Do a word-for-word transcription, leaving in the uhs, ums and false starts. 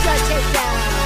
Ultra Takedown.